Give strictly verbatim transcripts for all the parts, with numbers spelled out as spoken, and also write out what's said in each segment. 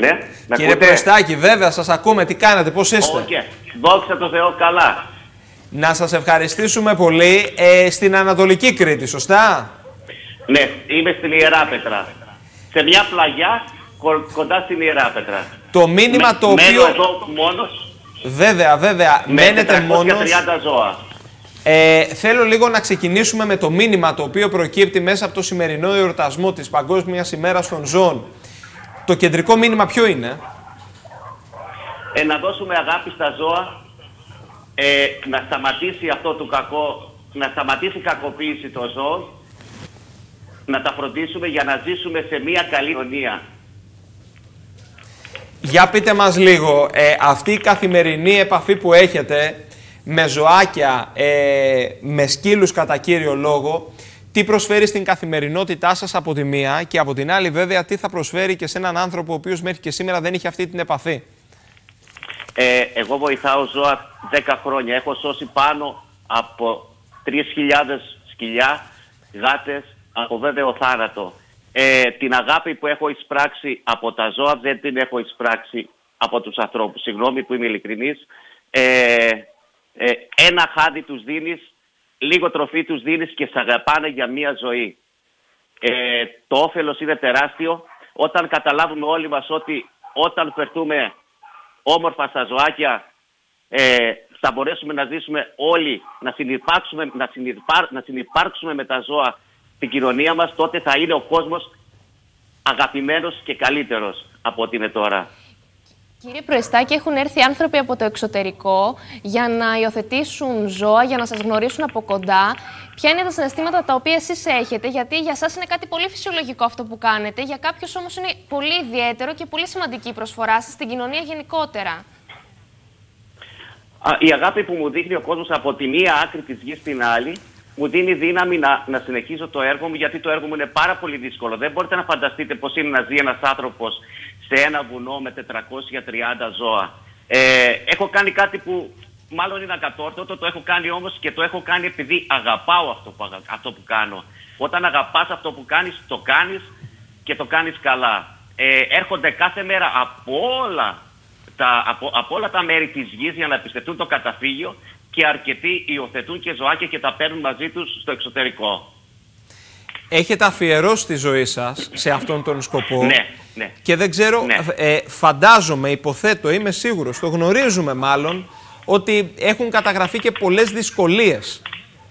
Ναι, να κύριε Προεστάκη, βέβαια, σας ακούμε. Τι κάνετε, πώς είστε? Okay. Δόξα τω Θεώ, καλά. Να σας ευχαριστήσουμε πολύ. Ε, στην Ανατολική Κρήτη, σωστά? Ναι, είμαι στην Ιερά Πέτρα. Σε μια πλαγιά κοντά στην Ιερά Πέτρα. Το μήνυμα με, το οποίο... Μένω εδώ μόνος. Βέβαια, βέβαια. Με μένετε μόνος. Ζώα. Ε, θέλω λίγο να ξεκινήσουμε με το μήνυμα το οποίο προκύπτει μέσα από το σημερινό εορτασμό της Παγκόσμιας ημέρας των ζώων. Το κεντρικό μήνυμα ποιο είναι? Ε, να δώσουμε αγάπη στα ζώα, ε, να σταματήσει αυτό το κακό, να σταματήσει η κακοποίηση των ζώων, να τα φροντίσουμε για να ζήσουμε σε μια καλή κοινωνία. Για πείτε μας λίγο, ε, αυτή η καθημερινή επαφή που έχετε με ζωάκια, ε, με σκύλους κατά κύριο λόγο, τι προσφέρει στην καθημερινότητά σας από τη μία και από την άλλη βέβαια τι θα προσφέρει και σε έναν άνθρωπο ο οποίος μέχρι και σήμερα δεν είχε αυτή την επαφή? Ε, εγώ βοηθάω ζώα δέκα χρόνια. Έχω σώσει πάνω από τρεις χιλιάδες σκυλιά, γάτες, από βέβαιο θάνατο. Ε, την αγάπη που έχω εισπράξει από τα ζώα δεν την έχω εισπράξει από τους ανθρώπους. Συγγνώμη που είμαι ειλικρινής. Ε, ε, ένα χάδι τους δίνεις, λίγο τροφή τους δίνεις και σ' αγαπάνε για μία ζωή. Ε, το όφελος είναι τεράστιο. Όταν καταλάβουμε όλοι μας ότι όταν φερθούμε όμορφα στα ζωάκια, ε, θα μπορέσουμε να ζήσουμε όλοι, να συνυπάρξουμε, να συνυπάρ, να συνυπάρξουμε με τα ζώα την κοινωνία μας, τότε θα είναι ο κόσμος αγαπημένος και καλύτερος από ό,τι είναι τώρα. Κύριε Προεστάκη, έχουν έρθει άνθρωποι από το εξωτερικό για να υιοθετήσουν ζώα, για να σας γνωρίσουν από κοντά. Ποια είναι τα συναισθήματα τα οποία εσείς έχετε? Γιατί για σας είναι κάτι πολύ φυσιολογικό αυτό που κάνετε, για κάποιους όμως είναι πολύ ιδιαίτερο και πολύ σημαντική η προσφορά σας στην κοινωνία γενικότερα. Η αγάπη που μου δείχνει ο κόσμος από τη μία άκρη της γης στην άλλη μου δίνει δύναμη να, να συνεχίζω το έργο μου, γιατί το έργο μου είναι πάρα πολύ δύσκολο. Δεν μπορείτε να φανταστείτε πώς είναι να ζει ένας άνθρωπος σε ένα βουνό με τετρακόσια τριάντα ζώα. Ε, έχω κάνει κάτι που μάλλον είναι ακατόρθωτο, το έχω κάνει όμως και το έχω κάνει επειδή αγαπάω αυτό που, αυτό που κάνω. Όταν αγαπάς αυτό που κάνεις, το κάνεις και το κάνεις καλά. Ε, έρχονται κάθε μέρα από όλα, τα, από, από όλα τα μέρη της γης για να επισκεφτούν το καταφύγιο και αρκετοί υιοθετούν και ζωάκια και τα παίρνουν μαζί τους στο εξωτερικό. Έχετε αφιερώσει τη ζωή σας σε αυτόν τον σκοπό. Ναι, ναι. Και δεν ξέρω, ναι. ε, φαντάζομαι, υποθέτω, είμαι σίγουρος, το γνωρίζουμε μάλλον, ότι έχουν καταγραφεί και πολλές δυσκολίες.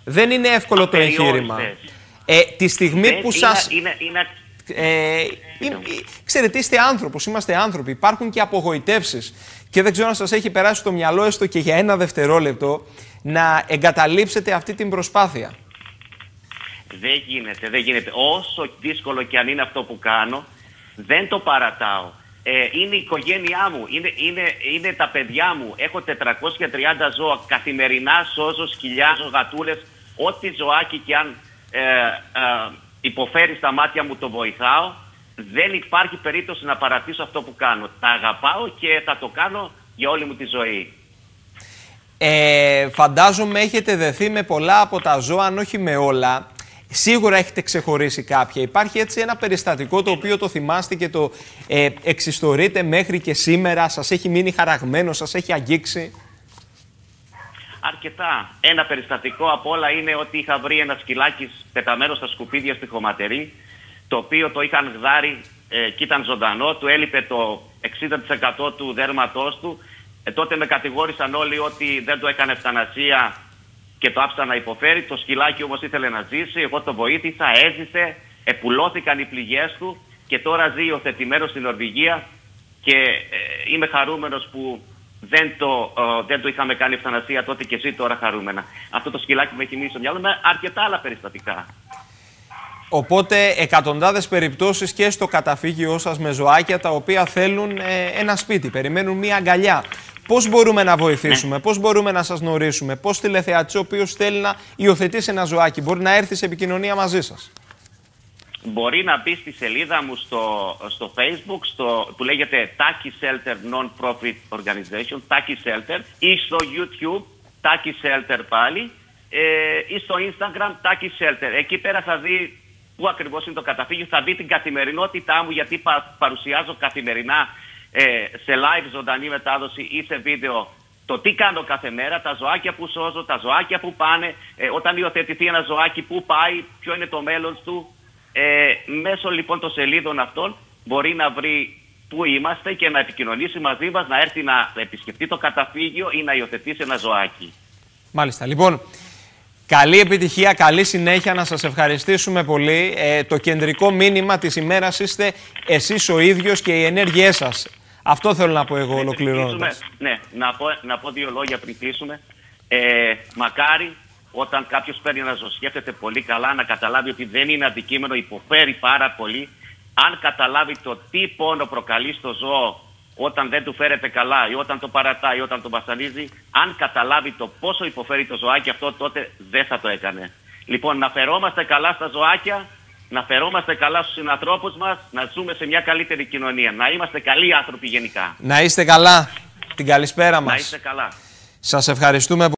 Δεν είναι εύκολο απεριόριστες το εγχείρημα. Ε, τη στιγμή δεν, που είναι, σας... Είναι, είναι... Ε, ξέρετε, είστε άνθρωπος, είμαστε άνθρωποι. Υπάρχουν και απογοητεύσεις. Και δεν ξέρω αν σας έχει περάσει στο μυαλό, έστω και για ένα δευτερόλεπτο, να εγκαταλείψετε αυτή την προσπάθεια. Δεν γίνεται, δεν γίνεται. Όσο δύσκολο και αν είναι αυτό που κάνω, δεν το παρατάω. Ε, είναι η οικογένειά μου, είναι, είναι, είναι τα παιδιά μου. Έχω τετρακόσια τριάντα ζώα, καθημερινά σώζω σκυλιά, γατούλες, ό,τι ζωάκι και αν ε, ε, υποφέρει στα μάτια μου το βοηθάω. Δεν υπάρχει περίπτωση να παρατήσω αυτό που κάνω. Τα αγαπάω και θα το κάνω για όλη μου τη ζωή. Ε, φαντάζομαι έχετε δεθεί με πολλά από τα ζώα, αν όχι με όλα. Σίγουρα έχετε ξεχωρίσει κάποια. Υπάρχει έτσι ένα περιστατικό το οποίο το θυμάστε και το ε, εξιστορείτε μέχρι και σήμερα? Σας έχει μείνει χαραγμένο, σας έχει αγγίξει? Αρκετά. Ένα περιστατικό από όλα είναι ότι είχα βρει ένα σκυλάκι πεταμένο στα σκουπίδια στη Χωματερή, το οποίο το είχαν γδάρει ε, και ήταν ζωντανό, του έλειπε το εξήντα τοις εκατό του δέρματός του. Ε, τότε με κατηγόρησαν όλοι ότι δεν το έκανε ευθανασία και το άφησα να υποφέρει. Το σκυλάκι όμως ήθελε να ζήσει, εγώ το βοήθησα, έζησε, επουλώθηκαν οι πληγές του και τώρα ζει υιοθετημένο στην Νορβηγία και ε, είμαι χαρούμενος που δεν το, ε, δεν το είχαμε κάνει ευθανασία τότε και ζει τώρα χαρούμενα. Αυτό το σκυλάκι με έχει μείνει στο μυαλό με αρκετά άλλα περιστατικά. Οπότε εκατοντάδες περιπτώσεις και στο καταφύγιό σας με ζωάκια τα οποία θέλουν ε, ένα σπίτι, περιμένουν μία αγκαλιά. Πώς μπορούμε να βοηθήσουμε, ναι. πώς μπορούμε να σας γνωρίσουμε, πώς τηλεθεατής ο οποίος θέλει να υιοθετήσει ένα ζωάκι μπορεί να έρθει σε επικοινωνία μαζί σας? Μπορεί να μπει στη σελίδα μου στο, στο Facebook στο, που λέγεται Taki Shelter Non-Profit Organization, Taki Shelter, ή στο YouTube Taki Shelter πάλι, ε, ή στο Instagram Taki Shelter. Εκεί πέρα θα δει πού ακριβώς είναι το καταφύγιο, θα δει την καθημερινότητά μου γιατί πα, παρουσιάζω καθημερινά σε live ζωντανή μετάδοση ή σε βίντεο το τι κάνω κάθε μέρα, τα ζωάκια που σώζω, τα ζωάκια που πάνε, ε, όταν υιοθετηθεί ένα ζωάκι, πού πάει, ποιο είναι το μέλλον του. Ε, μέσω λοιπόν των σελίδων αυτών μπορεί να βρει πού είμαστε και να επικοινωνήσει μαζί μας, να έρθει να επισκεφτεί το καταφύγιο ή να υιοθετήσει ένα ζωάκι. Μάλιστα. Λοιπόν, καλή επιτυχία, καλή συνέχεια, να σας ευχαριστήσουμε πολύ. Ε, το κεντρικό μήνυμα της ημέρας είστε εσείς ο ίδιος και οι ενέργειές σας. Αυτό θέλω να πω εγώ ολοκληρώνοντας. Ναι, να πω, να πω δύο λόγια πριν κλείσουμε. Ε, μακάρι όταν κάποιος παίρνει να ζωσκέφτεται πολύ καλά, να καταλάβει ότι δεν είναι αντικείμενο, υποφέρει πάρα πολύ. Αν καταλάβει το τι πόνο προκαλεί στο ζώο όταν δεν του φέρεται καλά ή όταν το παρατάει, όταν τον βασανίζει, αν καταλάβει το πόσο υποφέρει το ζωάκι αυτό, τότε δεν θα το έκανε. Λοιπόν, να φερόμαστε καλά στα ζωάκια, να φερόμαστε καλά στους συνανθρώπους μας, να ζούμε σε μια καλύτερη κοινωνία, να είμαστε καλοί άνθρωποι γενικά. Να είστε καλά. Την καλησπέρα μας. Να είστε καλά. Σας ευχαριστούμε.